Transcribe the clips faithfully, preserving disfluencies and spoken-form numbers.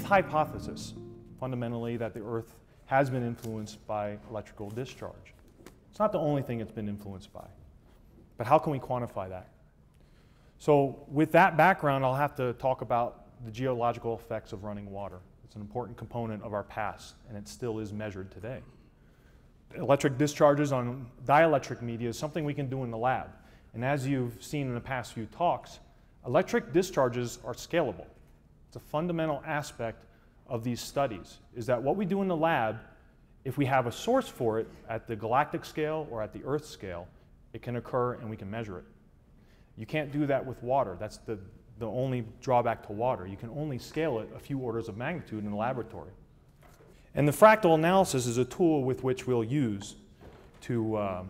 brief hypothesis, fundamentally, that the Earth has been influenced by electrical discharge. It's not the only thing it's been influenced by, but how can we quantify that? So with that background, I'll have to talk about the geological effects of running water. It's an important component of our past, and it still is measured today. Electric discharges on dielectric media is something we can do in the lab. And as you've seen in the past few talks, electric discharges are scalable. It's a fundamental aspect of these studies, is that what we do in the lab, if we have a source for it at the galactic scale or at the Earth scale, it can occur and we can measure it. You can't do that with water. That's the, the only drawback to water. You can only scale it a few orders of magnitude in the laboratory. And the fractal analysis is a tool with which we'll use to, uh,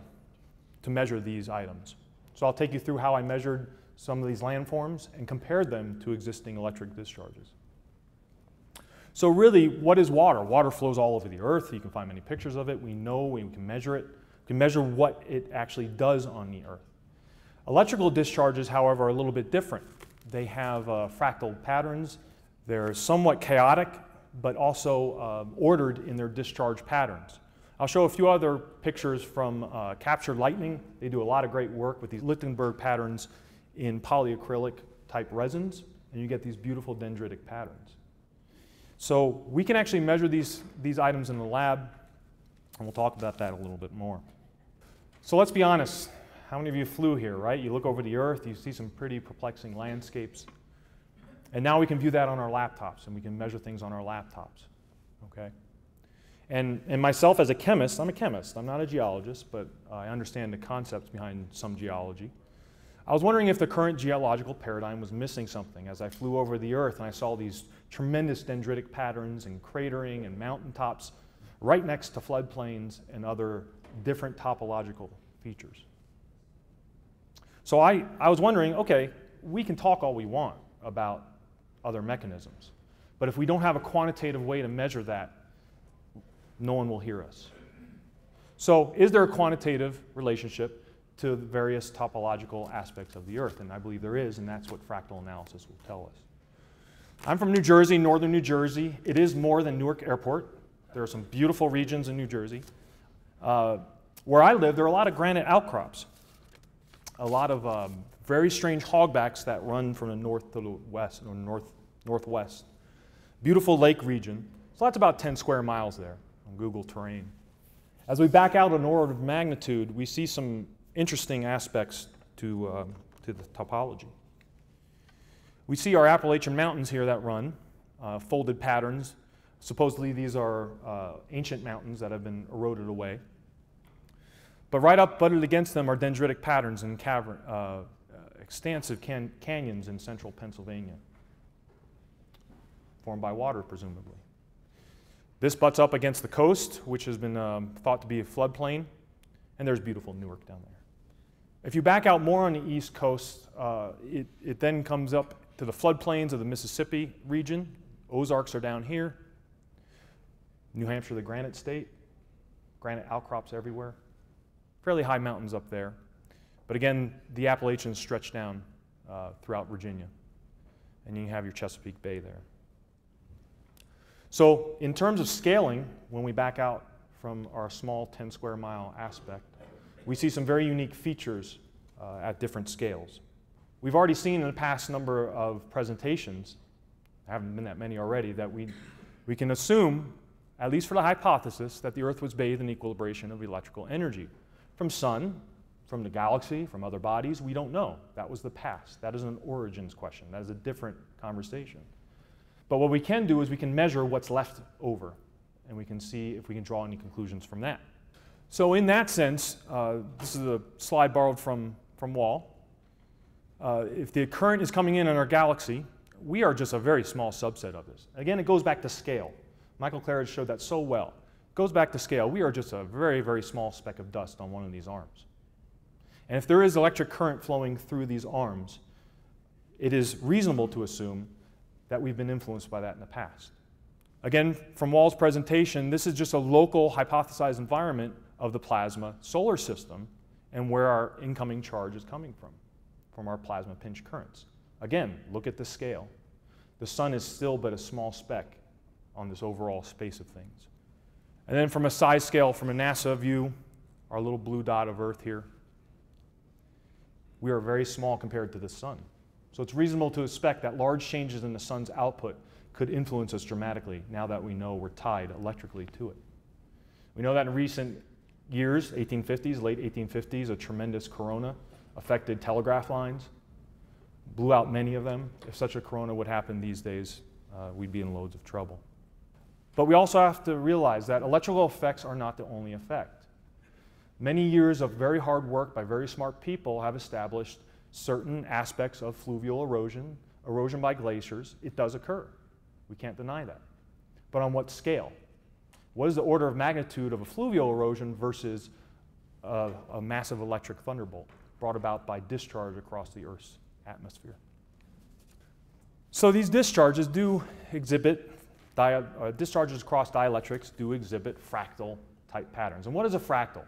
to measure these items. So I'll take you through how I measured some of these landforms and compared them to existing electric discharges. So really, what is water? Water flows all over the Earth. You can find many pictures of it. We know, we can measure it. We can measure what it actually does on the Earth. Electrical discharges, however, are a little bit different. They have uh, fractal patterns. They're somewhat chaotic, but also uh, ordered in their discharge patterns. I'll show a few other pictures from uh, Captured Lightning. They do a lot of great work with these Lichtenberg patterns in polyacrylic type resins, and you get these beautiful dendritic patterns. So we can actually measure these, these items in the lab, and we'll talk about that a little bit more. So let's be honest. How many of you flew here, right? You look over the Earth, you see some pretty perplexing landscapes. And now we can view that on our laptops, and we can measure things on our laptops, okay? And, and myself as a chemist, I'm a chemist. I'm not a geologist, but I understand the concepts behind some geology. I was wondering if the current geological paradigm was missing something as I flew over the Earth and I saw these tremendous dendritic patterns and cratering and mountaintops right next to floodplains and other different topological features. So I, I was wondering, okay, we can talk all we want about other mechanisms, but if we don't have a quantitative way to measure that, no one will hear us. So is there a quantitative relationship to the various topological aspects of the Earth? And I believe there is, and that's what fractal analysis will tell us. I'm from New Jersey, northern New Jersey. It is more than Newark Airport. There are some beautiful regions in New Jersey. Uh, where I live, there are a lot of granite outcrops, a lot of um, very strange hogbacks that run from the north to the west, or north, northwest. Beautiful lake region. So that's about ten square miles there on Google Terrain. As we back out an order of magnitude, we see some interesting aspects to, uh, to the topology. We see our Appalachian Mountains here that run, uh, folded patterns. Supposedly these are uh, ancient mountains that have been eroded away. But right up butted against them are dendritic patterns and cavern, uh, extensive can canyons in central Pennsylvania, formed by water, presumably. This butts up against the coast, which has been um, thought to be a floodplain, and there's beautiful Newark down there. If you back out more on the East Coast, uh, it, it then comes up to the floodplains of the Mississippi region. Ozarks are down here. New Hampshire, the Granite State. Granite outcrops everywhere. Fairly high mountains up there. But again, the Appalachians stretch down uh, throughout Virginia. And you have your Chesapeake Bay there. So in terms of scaling, when we back out from our small ten square mile aspect, we see some very unique features uh, at different scales. We've already seen in the past number of presentations, there haven't been that many already, that we, we can assume, at least for the hypothesis, that the Earth was bathed in equilibration of electrical energy. From sun, from the galaxy, from other bodies, we don't know. That was the past. That is an origins question. That is a different conversation. But what we can do is we can measure what's left over, and we can see if we can draw any conclusions from that. So in that sense, uh, this is a slide borrowed from, from Wall. Uh, if the current is coming in in our galaxy, we are just a very small subset of this. Again, it goes back to scale. Michael Claridge showed that so well. It goes back to scale. We are just a very, very small speck of dust on one of these arms. And if there is electric current flowing through these arms, it is reasonable to assume that we've been influenced by that in the past. Again, from Wall's presentation, this is just a local hypothesized environment of the plasma solar system and where our incoming charge is coming from, from our plasma pinch currents. Again, look at the scale. The sun is still but a small speck on this overall space of things. And then from a size scale, from a NASA view, our little blue dot of Earth here, we are very small compared to the sun. So it's reasonable to expect that large changes in the sun's output could influence us dramatically now that we know we're tied electrically to it. We know that in recent years, eighteen fifties, late eighteen fifties, a tremendous corona affected telegraph lines, blew out many of them. If such a corona would happen these days, uh, we'd be in loads of trouble. But we also have to realize that electrical effects are not the only effect. Many years of very hard work by very smart people have established certain aspects of fluvial erosion, erosion by glaciers. It does occur. We can't deny that. But on what scale? What is the order of magnitude of a fluvial erosion versus a, a massive electric thunderbolt brought about by discharge across the Earth's atmosphere? So these discharges do exhibit, di uh, discharges across dielectrics do exhibit fractal type patterns. And what is a fractal?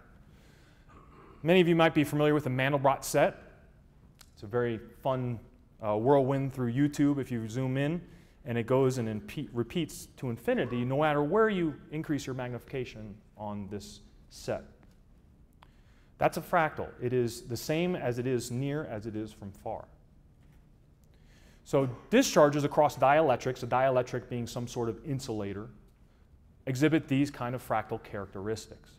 Many of you might be familiar with the Mandelbrot set. It's a very fun uh, whirlwind through YouTube if you zoom in, and it goes and repeats to infinity no matter where you increase your magnification on this set. That's a fractal. It is the same as it is near as it is from far. So discharges across dielectrics, a dielectric being some sort of insulator, exhibit these kind of fractal characteristics.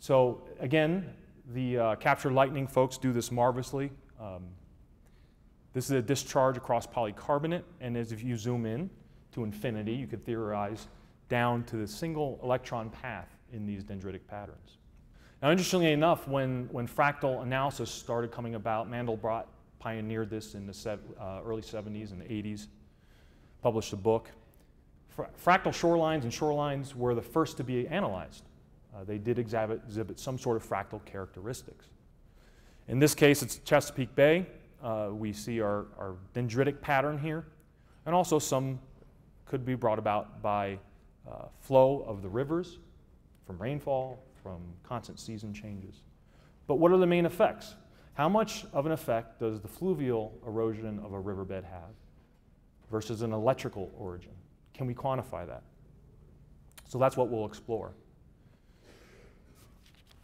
So again, the uh, Captured Lightning folks do this marvelously. Um, This is a discharge across polycarbonate, and as if you zoom in to infinity, you could theorize down to the single electron path in these dendritic patterns. Now, interestingly enough, when, when fractal analysis started coming about, Mandelbrot pioneered this in the uh, early seventies and the eighties, published a book. Fra fractal shorelines and shorelines were the first to be analyzed. Uh, they did exhibit, exhibit some sort of fractal characteristics. In this case, it's Chesapeake Bay. Uh, we see our, our dendritic pattern here, and also some could be brought about by uh, flow of the rivers, from rainfall, from constant season changes. But what are the main effects? How much of an effect does the fluvial erosion of a riverbed have versus an electrical origin? Can we quantify that? So that's what we'll explore.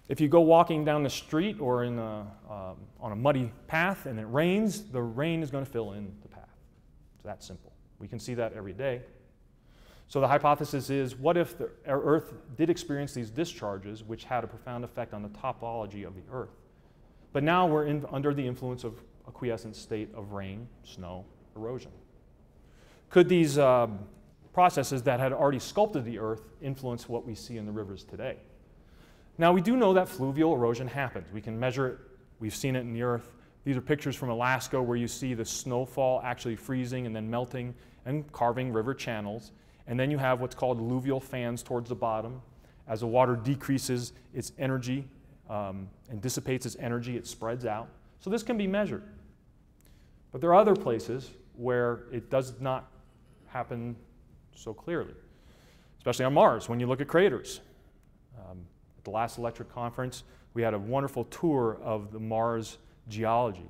If you go walking down the street or in a, um, on a muddy path and it rains, the rain is going to fill in the path. It's that simple. We can see that every day. So the hypothesis is, what if the Earth did experience these discharges, which had a profound effect on the topology of the Earth? But now we're in, under the influence of a quiescent state of rain, snow, erosion. Could these um, processes that had already sculpted the Earth influence what we see in the rivers today? Now, we do know that fluvial erosion happens. We can measure it. We've seen it in the Earth. These are pictures from Alaska where you see the snowfall actually freezing and then melting and carving river channels. And then you have what's called alluvial fans towards the bottom. As the water decreases its energy um, and dissipates its energy, it spreads out. So this can be measured. But there are other places where it does not happen so clearly, especially on Mars when you look at craters. Um, At the last electric conference, we had a wonderful tour of the Mars geology.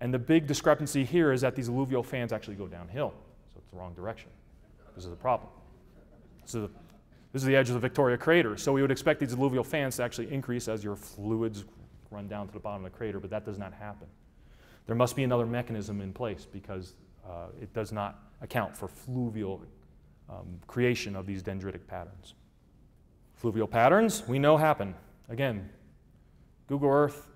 And the big discrepancy here is that these alluvial fans actually go downhill. So it's the wrong direction. This is the problem. This is the, this is the edge of the Victoria crater. So we would expect these alluvial fans to actually increase as your fluids run down to the bottom of the crater, but that does not happen. There must be another mechanism in place because uh, it does not account for fluvial um, creation of these dendritic patterns. Fluvial patterns we know happen. Again, Google Earth,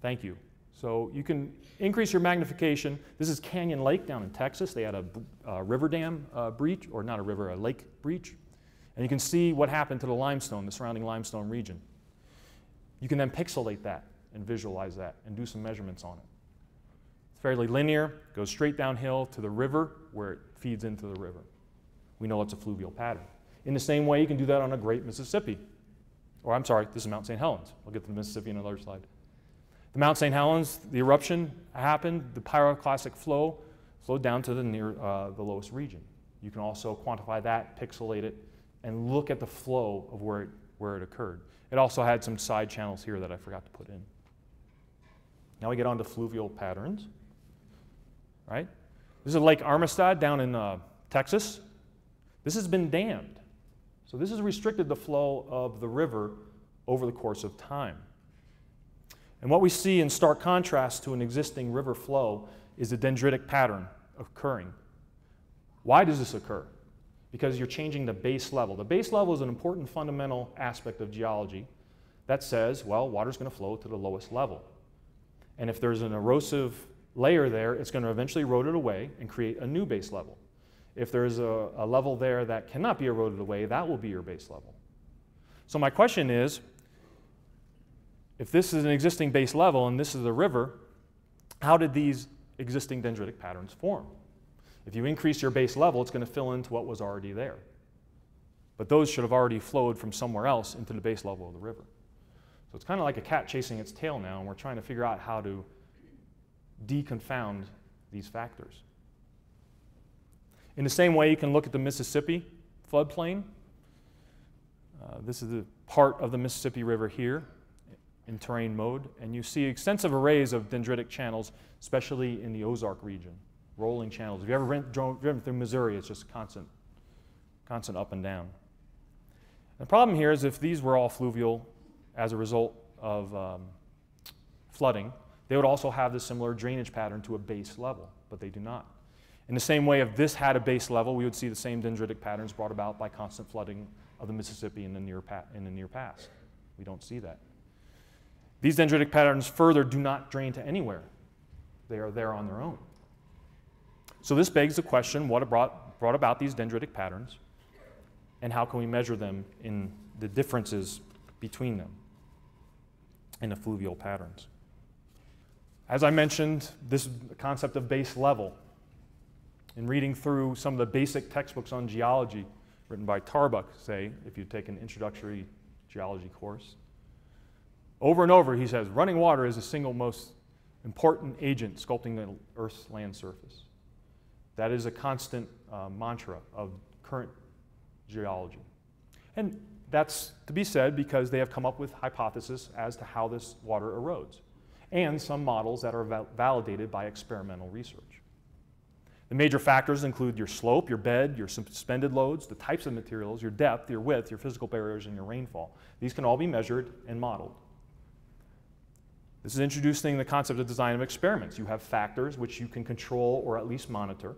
thank you. So you can increase your magnification. This is Canyon Lake down in Texas. They had a, a river dam uh, breach, or not a river, a lake breach. And you can see what happened to the limestone, the surrounding limestone region. You can then pixelate that and visualize that and do some measurements on it. It's fairly linear, goes straight downhill to the river where it feeds into the river. We know it's a fluvial pattern. In the same way, you can do that on a Great Mississippi. Or I'm sorry, this is Mount Saint Helens. We'll get to the Mississippi in another slide. The Mount Saint Helens, the eruption happened, the pyroclastic flow flowed down to the, near, uh, the lowest region. You can also quantify that, pixelate it, and look at the flow of where it, where it occurred. It also had some side channels here that I forgot to put in. Now we get on to fluvial patterns. Right? This is Lake Armistead down in uh, Texas. This has been dammed. So this has restricted the flow of the river over the course of time. And what we see in stark contrast to an existing river flow is a dendritic pattern occurring. Why does this occur? Because you're changing the base level. The base level is an important fundamental aspect of geology that says, well, water's going to flow to the lowest level. And if there's an erosive layer there, it's going to eventually erode it away and create a new base level. If there's a, a level there that cannot be eroded away, that will be your base level. So my question is, if this is an existing base level and this is the river, how did these existing dendritic patterns form? If you increase your base level, it's going to fill into what was already there. But those should have already flowed from somewhere else into the base level of the river. So it's kind of like a cat chasing its tail now, and we're trying to figure out how to deconfound these factors. In the same way, you can look at the Mississippi floodplain. Uh, this is the part of the Mississippi River here in terrain mode, and you see extensive arrays of dendritic channels, especially in the Ozark region, rolling channels. If you've ever driven through Missouri, it's just constant, constant up and down. The problem here is if these were all fluvial as a result of um, flooding, they would also have this similar drainage pattern to a base level, but they do not. In the same way, if this had a base level, we would see the same dendritic patterns brought about by constant flooding of the Mississippi in the near, pa in the near past. We don't see that. These dendritic patterns further do not drain to anywhere. They are there on their own. So this begs the question, what brought, brought about these dendritic patterns, and how can we measure them in the differences between them in the fluvial patterns? As I mentioned, this concept of base level. In reading through some of the basic textbooks on geology written by Tarbuck, say, if you take an introductory geology course, over and over he says running water is the single most important agent sculpting the Earth's land surface. That is a constant uh, mantra of current geology. And that's to be said because they have come up with hypotheses as to how this water erodes, and some models that are val validated by experimental research. The major factors include your slope, your bed, your suspended loads, the types of materials, your depth, your width, your physical barriers, and your rainfall. These can all be measured and modeled. This is introducing the concept of design of experiments. You have factors which you can control or at least monitor.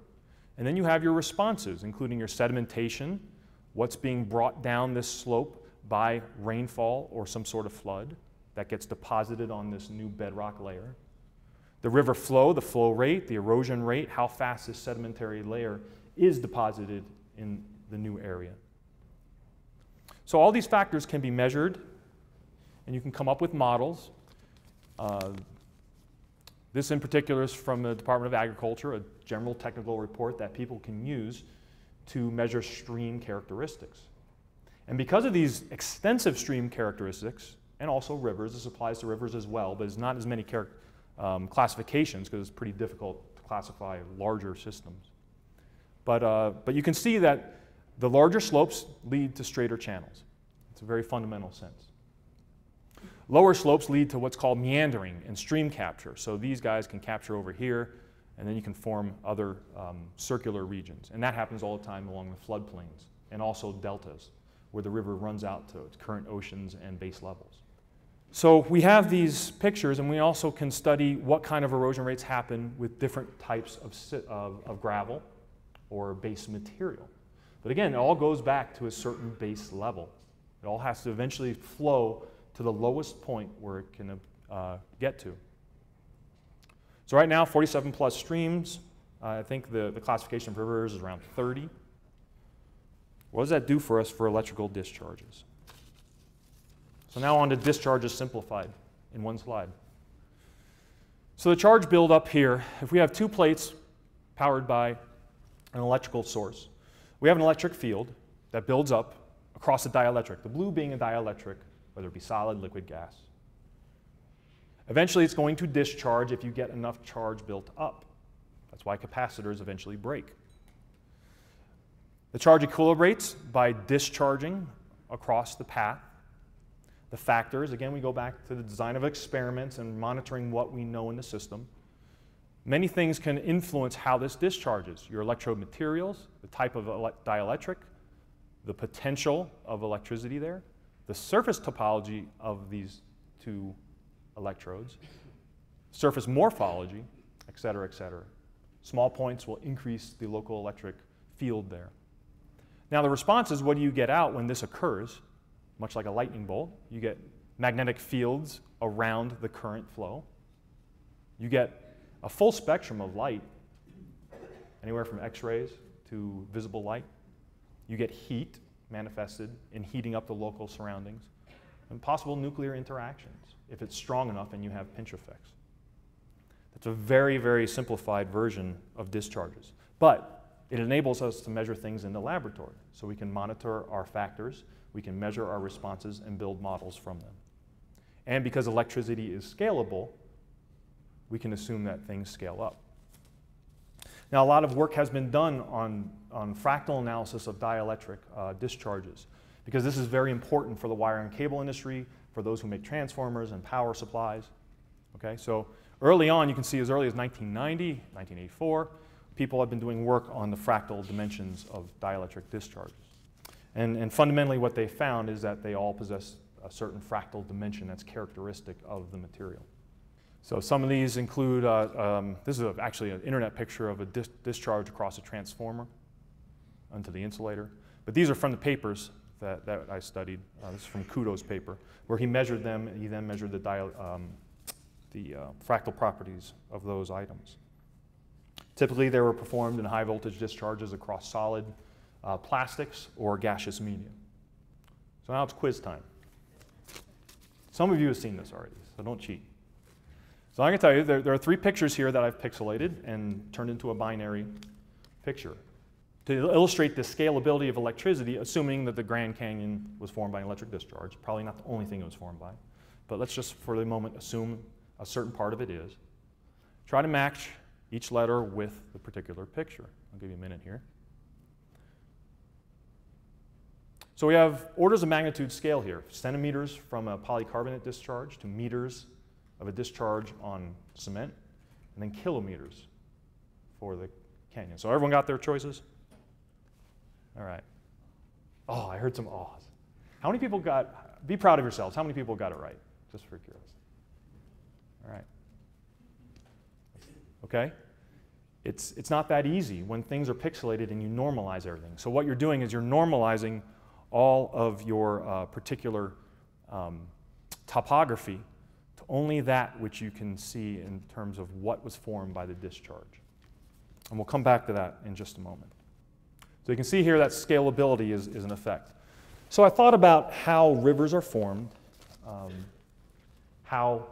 And then you have your responses, including your sedimentation, what's being brought down this slope by rainfall or some sort of flood that gets deposited on this new bedrock layer. The river flow, the flow rate, the erosion rate, how fast this sedimentary layer is deposited in the new area. So all these factors can be measured, and you can come up with models. Uh, this in particular is from the Department of Agriculture, a general technical report that people can use to measure stream characteristics. And because of these extensive stream characteristics, and also rivers, this applies to rivers as well, but there's not as many characteristics. Um, classifications, because it's pretty difficult to classify larger systems. But, uh, but you can see that the larger slopes lead to straighter channels. It's a very fundamental sense. Lower slopes lead to what's called meandering and stream capture. So these guys can capture over here, and then you can form other um, circular regions. And that happens all the time along the floodplains and also deltas, where the river runs out to its current oceans and base levels. So we have these pictures, and we also can study what kind of erosion rates happen with different types of, of, of gravel or base material. But again, it all goes back to a certain base level. It all has to eventually flow to the lowest point where it can uh, get to. So right now, forty-seven plus streams. Uh, I think the, the classification of rivers is around thirty. What does that do for us for electrical discharges? So now on to discharges simplified in one slide. So the charge buildup here, if we have two plates powered by an electrical source, we have an electric field that builds up across a dielectric, the blue being a dielectric, whether it be solid, liquid, gas. Eventually it's going to discharge if you get enough charge built up. That's why capacitors eventually break. The charge equilibrates by discharging across the path. The factors, again, we go back to the design of experiments and monitoring what we know in the system. Many things can influence how this discharges. Your electrode materials, the type of dielectric, the potential of electricity there, the surface topology of these two electrodes, surface morphology, et cetera, et cetera. Small points will increase the local electric field there. Now the response is, what do you get out when this occurs? Much like a lightning bolt, you get magnetic fields around the current flow. You get a full spectrum of light, anywhere from X-rays to visible light. You get heat manifested in heating up the local surroundings, and possible nuclear interactions if it's strong enough and you have pinch effects. That's a very, very simplified version of discharges. But it enables us to measure things in the laboratory, so we can monitor our factors, we can measure our responses, and build models from them. And because electricity is scalable, we can assume that things scale up. Now, a lot of work has been done on, on fractal analysis of dielectric uh, discharges, because this is very important for the wire and cable industry, for those who make transformers and power supplies. Okay, so early on, you can see as early as nineteen ninety, nineteen eighty-four, people have been doing work on the fractal dimensions of dielectric discharges. And, and fundamentally, what they found is that they all possess a certain fractal dimension that's characteristic of the material. So some of these include, uh, um, this is a, actually an internet picture of a dis discharge across a transformer onto the insulator. But these are from the papers that, that I studied. Uh, this is from Kudo's paper, where he measured them, and he then measured the, dia um, the uh, fractal properties of those items. Typically, they were performed in high voltage discharges across solid uh, plastics or gaseous media. So now it's quiz time. Some of you have seen this already, so don't cheat. So I can tell you, there, there are three pictures here that I've pixelated and turned into a binary picture to illustrate the scalability of electricity, assuming that the Grand Canyon was formed by an electric discharge. Probably not the only thing it was formed by, but let's just for the moment assume a certain part of it is. Try to match each letter with the particular picture. I'll give you a minute here. So we have orders of magnitude scale here, centimeters from a polycarbonate discharge to meters of a discharge on cement, and then kilometers for the canyon. So everyone got their choices? All right. Oh, I heard some ahs. How many people got, be proud of yourselves, how many people got it right? Just for curiosity. All right. Okay? It's, it's not that easy when things are pixelated and you normalize everything. So what you're doing is you're normalizing all of your uh, particular um, topography only that which you can see in terms of what was formed by the discharge. And we'll come back to that in just a moment. So you can see here that scalability is, is an effect. So I thought about how rivers are formed, um, how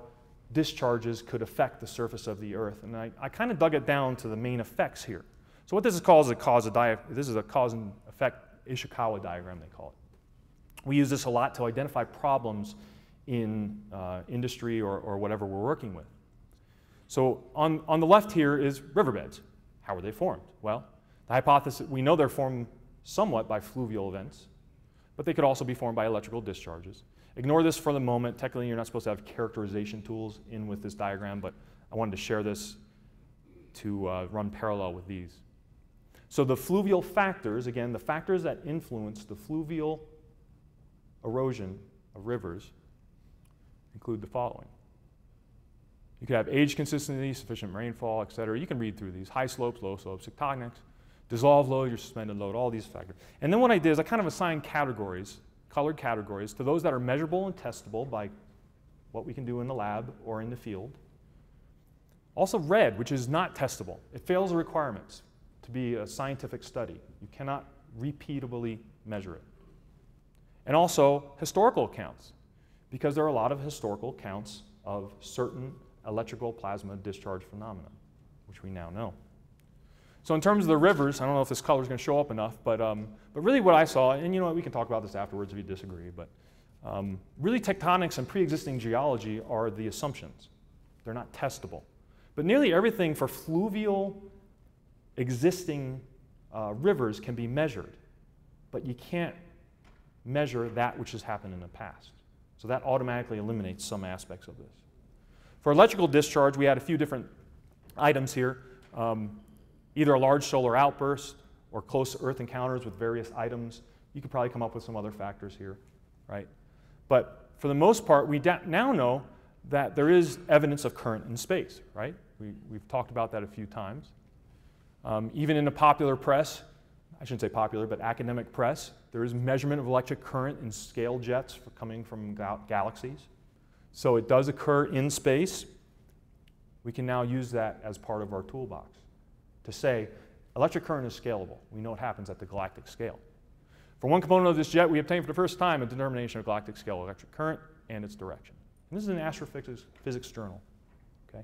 discharges could affect the surface of the Earth, and I, I kind of dug it down to the main effects here. So what this is called is a cause, this is a cause and effect Ishikawa diagram, they call it. We use this a lot to identify problems in uh, industry or, or whatever we're working with. So on, on the left here is riverbeds. How were they formed? Well, the hypothesis, we know they're formed somewhat by fluvial events, but they could also be formed by electrical discharges. Ignore this for the moment. Technically, you're not supposed to have characterization tools in with this diagram, but I wanted to share this to uh, run parallel with these. So the fluvial factors, again, the factors that influence the fluvial erosion of rivers include the following. You could have age consistency, sufficient rainfall, et cetera. You can read through these: high slopes, low slopes, tectonics, dissolved load, your suspended load, all these factors. And then what I did is I kind of assigned categories, colored categories, to those that are measurable and testable by what we can do in the lab or in the field. Also red, which is not testable. It fails the requirements to be a scientific study. You cannot repeatably measure it. And also historical accounts, because there are a lot of historical counts of certain electrical plasma discharge phenomena, which we now know. So in terms of the rivers, I don't know if this color is going to show up enough, but, um, but really what I saw, and you know what, we can talk about this afterwards if you disagree, but um, really tectonics and pre-existing geology are the assumptions. They're not testable. But nearly everything for fluvial existing uh, rivers can be measured, but you can't measure that which has happened in the past. So that automatically eliminates some aspects of this. For electrical discharge, we had a few different items here, um, either a large solar outburst or close Earth encounters with various items You could probably come up with some other factors here, right? But for the most part, we now know that there is evidence of current in space, right? We, we've talked about that a few times. Um, even in the popular press, I shouldn't say popular, but academic press, there is measurement of electric current in scale jets for coming from gal galaxies. So it does occur in space. We can now use that as part of our toolbox to say electric current is scalable. We know it happens at the galactic scale. For one component of this jet, we obtained for the first time a determination of galactic scale electric current and its direction. And this is an astrophysics physics journal. Okay?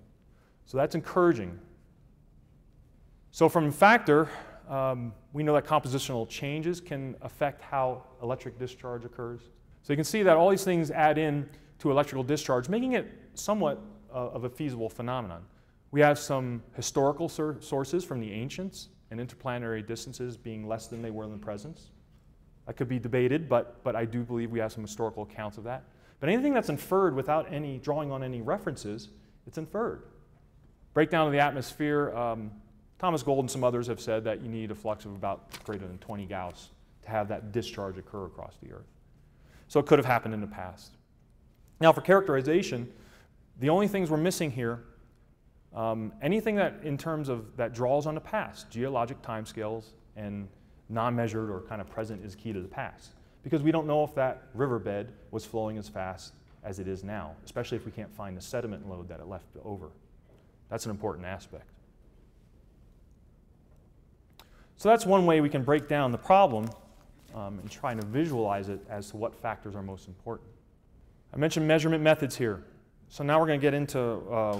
So that's encouraging. So from factor, um, we know that compositional changes can affect how electric discharge occurs. So you can see that all these things add in to electrical discharge, making it somewhat uh, of a feasible phenomenon. We have some historical sources from the ancients and interplanetary distances being less than they were in the present. That could be debated, but, but I do believe we have some historical accounts of that. But anything that's inferred without any drawing on any references, it's inferred. Breakdown of the atmosphere, um, Thomas Gold and some others have said that you need a flux of about greater than twenty Gauss to have that discharge occur across the Earth. So it could have happened in the past. Now for characterization, the only things we're missing here, um, anything that in terms of that draws on the past, geologic timescales and non-measured or kind of present is key to the past, because we don't know if that riverbed was flowing as fast as it is now, especially if we can't find the sediment load that it left over. That's an important aspect. So that's one way we can break down the problem um, and try to visualize it as to what factors are most important. I mentioned measurement methods here. So now we're going to get into uh,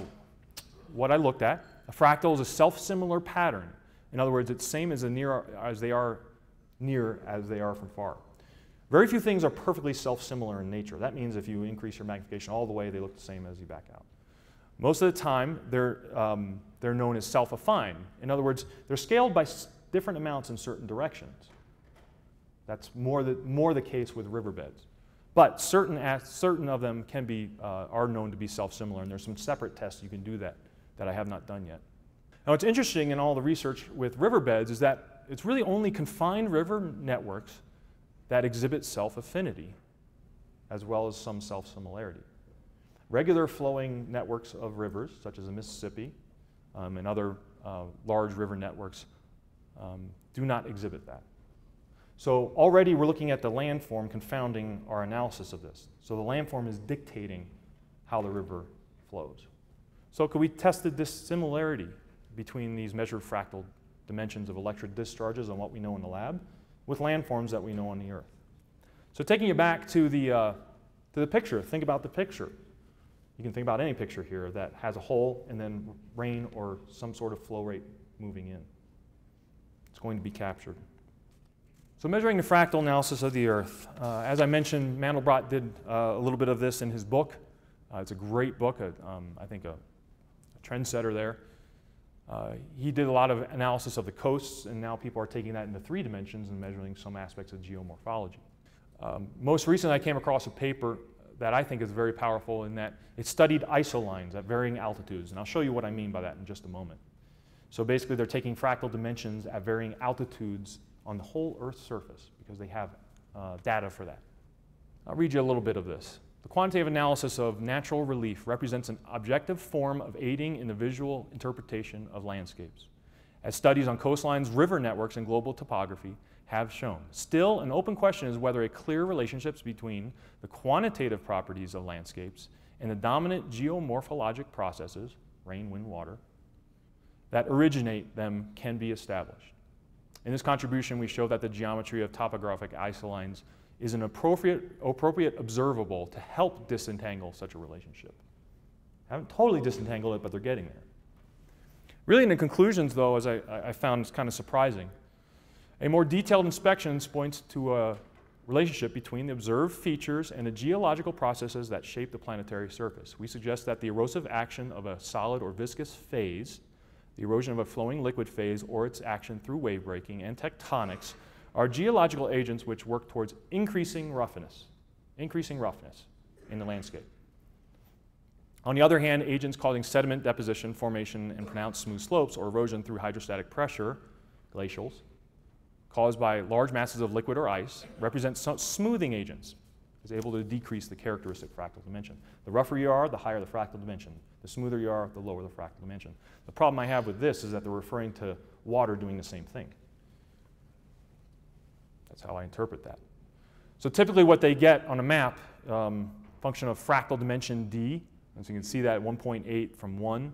what I looked at. A fractal is a self-similar pattern. In other words, it's same as, a near, as they are near as they are from far. Very few things are perfectly self-similar in nature. That means if you increase your magnification all the way, they look the same as you back out. Most of the time, they're, um, they're known as self-affine. In other words, they're scaled by different amounts in certain directions. That's more the, more the case with riverbeds. But certain, certain of them can be, uh, are known to be self-similar, and there's some separate tests you can do that, that I have not done yet. Now, what's interesting in all the research with riverbeds is that it's really only confined river networks that exhibit self-affinity as well as some self-similarity. Regular flowing networks of rivers, such as the Mississippi um, and other uh, large river networks, um, do not exhibit that. So already we're looking at the landform confounding our analysis of this. So the landform is dictating how the river flows. So could we test the dissimilarity between these measured fractal dimensions of electric discharges on what we know in the lab with landforms that we know on the Earth? So taking you back to the, uh, to the picture, think about the picture. You can think about any picture here that has a hole and then rain or some sort of flow rate moving in. It's going to be captured. So measuring the fractal analysis of the Earth. Uh, as I mentioned, Mandelbrot did uh, a little bit of this in his book. Uh, it's a great book, a, um, I think a, a trendsetter there. Uh, he did a lot of analysis of the coasts, and now people are taking that into three dimensions and measuring some aspects of geomorphology. Um, most recently, I came across a paper that I think is very powerful in that it studied isolines at varying altitudes, and I'll show you what I mean by that in just a moment. So basically, they're taking fractal dimensions at varying altitudes on the whole Earth's surface because they have uh, data for that. I'll read you a little bit of this. The quantitative analysis of natural relief represents an objective form of aiding in the visual interpretation of landscapes. As studies on coastlines, river networks, and global topography have shown, still an open question is whether a clear relationship between the quantitative properties of landscapes and the dominant geomorphologic processes, rain, wind, water, that originate them can be established. In this contribution, we show that the geometry of topographic isolines is an appropriate, appropriate observable to help disentangle such a relationship. I haven't totally disentangled it, but they're getting there. Really, in the conclusions, though, as I, I found, it's kind of surprising. A more detailed inspection points to a relationship between the observed features and the geological processes that shape the planetary surface. We suggest that the erosive action of a solid or viscous phase, the erosion of a flowing liquid phase, or its action through wave breaking and tectonics are geological agents which work towards increasing roughness, increasing roughness in the landscape. On the other hand, agents causing sediment deposition, formation, and pronounced smooth slopes or erosion through hydrostatic pressure, glacials, caused by large masses of liquid or ice represents some smoothing agents. Is able to decrease the characteristic fractal dimension. The rougher you are, the higher the fractal dimension. The smoother you are, the lower the fractal dimension. The problem I have with this is that they're referring to water doing the same thing. That's how I interpret that. So typically what they get on a map, um, function of fractal dimension d, and so you can see that one point eight from one.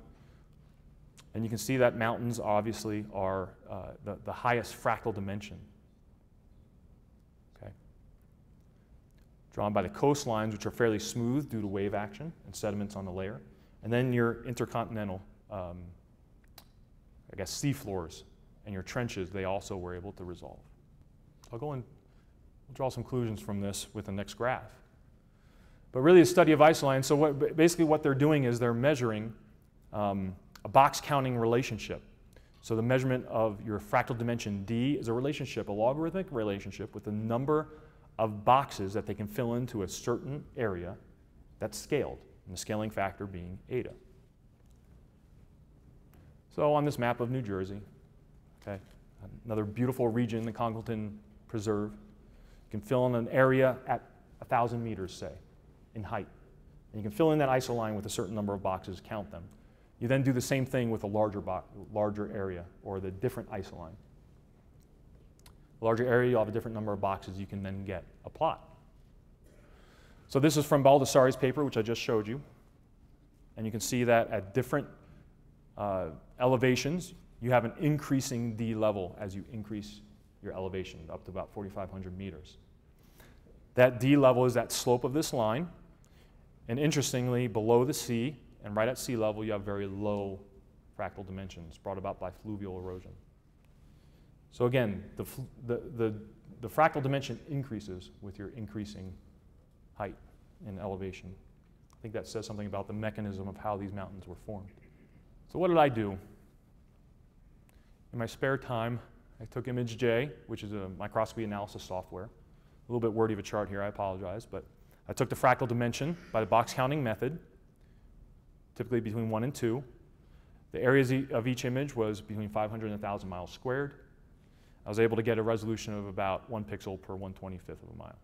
And you can see that mountains obviously are uh, the, the highest fractal dimension. Drawn by the coastlines, which are fairly smooth due to wave action and sediments on the layer. And then your intercontinental, um, I guess, seafloors and your trenches, they also were able to resolve. I'll go and draw some conclusions from this with the next graph. But really, a study of ice lines, so what, basically what they're doing is they're measuring um, a box counting relationship. So the measurement of your fractal dimension d is a relationship, a logarithmic relationship with the number of boxes that they can fill into a certain area that's scaled, and the scaling factor being eta. So on this map of New Jersey, okay, another beautiful region, the Congleton Preserve, you can fill in an area at one thousand meters, say, in height. And you can fill in that isoline with a certain number of boxes, count them. You then do the same thing with a larger, larger area or the different isoline. Larger area, you'll have a different number of boxes. You can then get a plot. So this is from Baldassari's paper, which I just showed you. And you can see that at different uh, elevations, you have an increasing D level as you increase your elevation up to about forty-five hundred meters. That D level is that slope of this line. And interestingly, below the sea and right at sea level, you have very low fractal dimensions brought about by fluvial erosion. So again, the, the, the, the fractal dimension increases with your increasing height and elevation. I think that says something about the mechanism of how these mountains were formed. So what did I do? In my spare time, I took ImageJ, which is a microscopy analysis software. A little bit wordy of a chart here, I apologize, but I took the fractal dimension by the box counting method, typically between one and two. The areas of each image was between five hundred and one thousand miles squared. I was able to get a resolution of about one pixel per one twenty-fifth of a mile.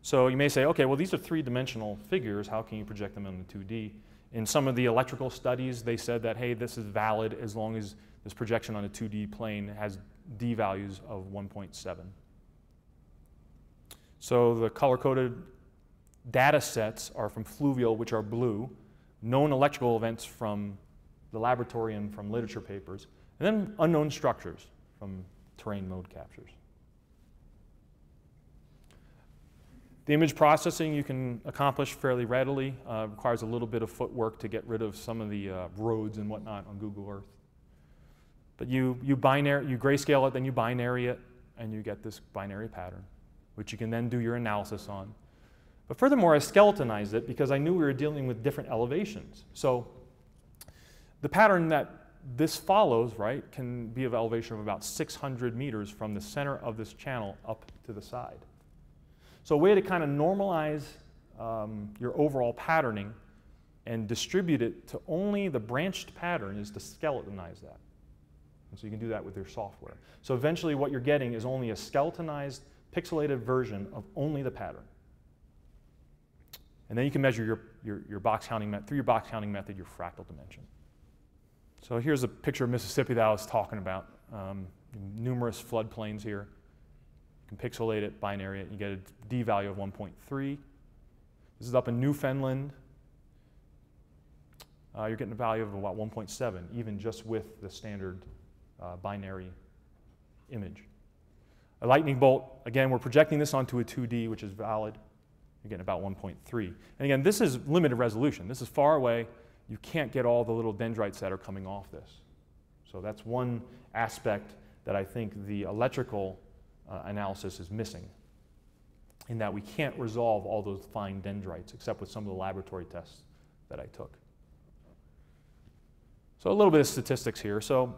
So you may say, okay, well, these are three-dimensional figures. How can you project them into two D? In some of the electrical studies, they said that, hey, this is valid as long as this projection on a two D plane has D values of one point seven. So the color-coded data sets are from fluvial, which are blue, known electrical events from the laboratory and from literature papers, and then unknown structures from terrain mode captures. The image processing you can accomplish fairly readily. Uh, requires a little bit of footwork to get rid of some of the uh, roads and whatnot on Google Earth. But you, you, binary, you grayscale it, then you binary it, and you get this binary pattern, which you can then do your analysis on. But furthermore, I skeletonized it because I knew we were dealing with different elevations. So the pattern that this follows, right, can be of elevation of about six hundred meters from the center of this channel up to the side. So a way to kind of normalize um, your overall patterning and distribute it to only the branched pattern is to skeletonize that. And so you can do that with your software. So eventually what you're getting is only a skeletonized, pixelated version of only the pattern. And then you can measure your, your, your box counting method, through your box counting method, your fractal dimension. So here's a picture of Mississippi that I was talking about. Um, numerous floodplains here. You can pixelate it, binary it, and you get a D value of one point three. This is up in Newfoundland. Uh, you're getting a value of about one point seven, even just with the standard uh, binary image. A lightning bolt, again, we're projecting this onto a two D, which is valid. You're getting about one point three. And again, this is limited resolution. This is far away. You can't get all the little dendrites that are coming off this. So that's one aspect that I think the electrical uh, analysis is missing, in that we can't resolve all those fine dendrites except with some of the laboratory tests that I took. So a little bit of statistics here. So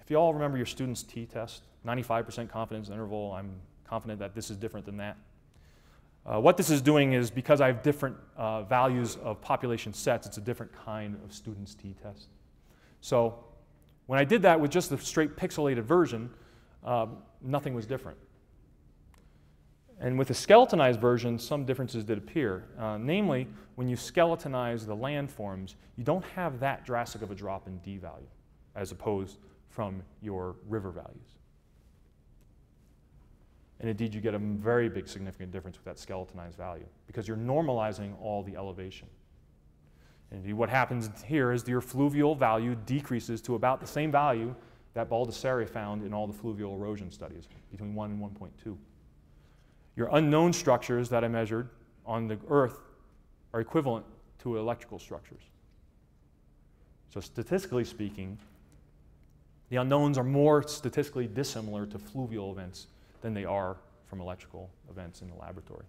if you all remember your student's t-test, ninety-five percent confidence interval, I'm confident that this is different than that. Uh, what this is doing is because I have different uh, values of population sets, it's a different kind of student's t-test. So when I did that with just the straight pixelated version, um, nothing was different. And with the skeletonized version, some differences did appear. Uh, namely, when you skeletonize the landforms, you don't have that drastic of a drop in D value as opposed from your river values. And indeed, you get a very big significant difference with that skeletonized value because you're normalizing all the elevation. And indeed, what happens here is your fluvial value decreases to about the same value that Baldassari found in all the fluvial erosion studies, between one and one point two. Your unknown structures that I measured on the Earth are equivalent to electrical structures. So statistically speaking, the unknowns are more statistically dissimilar to fluvial events than they are from electrical events in the laboratory.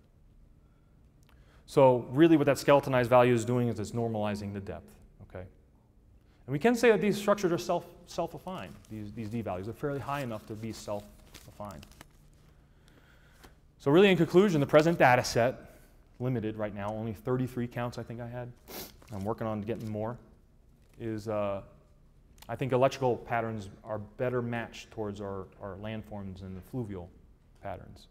So really what that skeletonized value is doing is it's normalizing the depth. Okay? And we can say that these structures are self, self-affine, these, these D values. They're fairly high enough to be self-affine. So really, in conclusion, the present data set, limited right now, only thirty-three counts I think I had. I'm working on getting more. Is uh, I think electrical patterns are better matched towards our, our landforms and the fluvial patterns.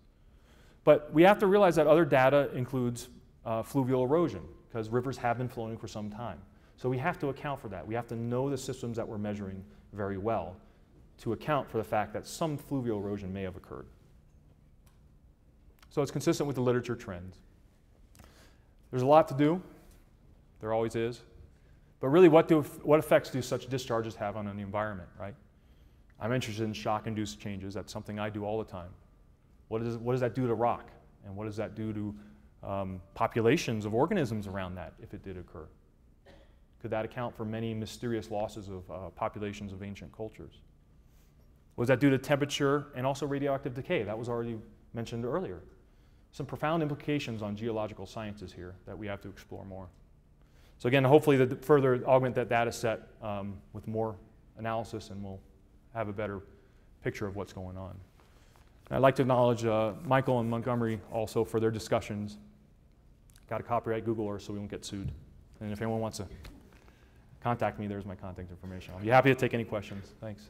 But we have to realize that other data includes uh, fluvial erosion, because rivers have been flowing for some time. So we have to account for that. We have to know the systems that we're measuring very well to account for the fact that some fluvial erosion may have occurred. So it's consistent with the literature trends. There's a lot to do. There always is. But really, what, do, what effects do such discharges have on the environment, right? I'm interested in shock-induced changes. That's something I do all the time. What, is, what does that do to rock? And what does that do to um, populations of organisms around that, if it did occur? Could that account for many mysterious losses of uh, populations of ancient cultures? What does that do to temperature and also radioactive decay? That was already mentioned earlier. Some profound implications on geological sciences here that we have to explore more. So again, hopefully the further augment that data set um, with more analysis, and we'll have a better picture of what's going on. And I'd like to acknowledge uh, Michael and Montgomery also for their discussions. Got to copyright Google Earth so we won't get sued. And if anyone wants to contact me, there's my contact information. I'll be happy to take any questions. Thanks.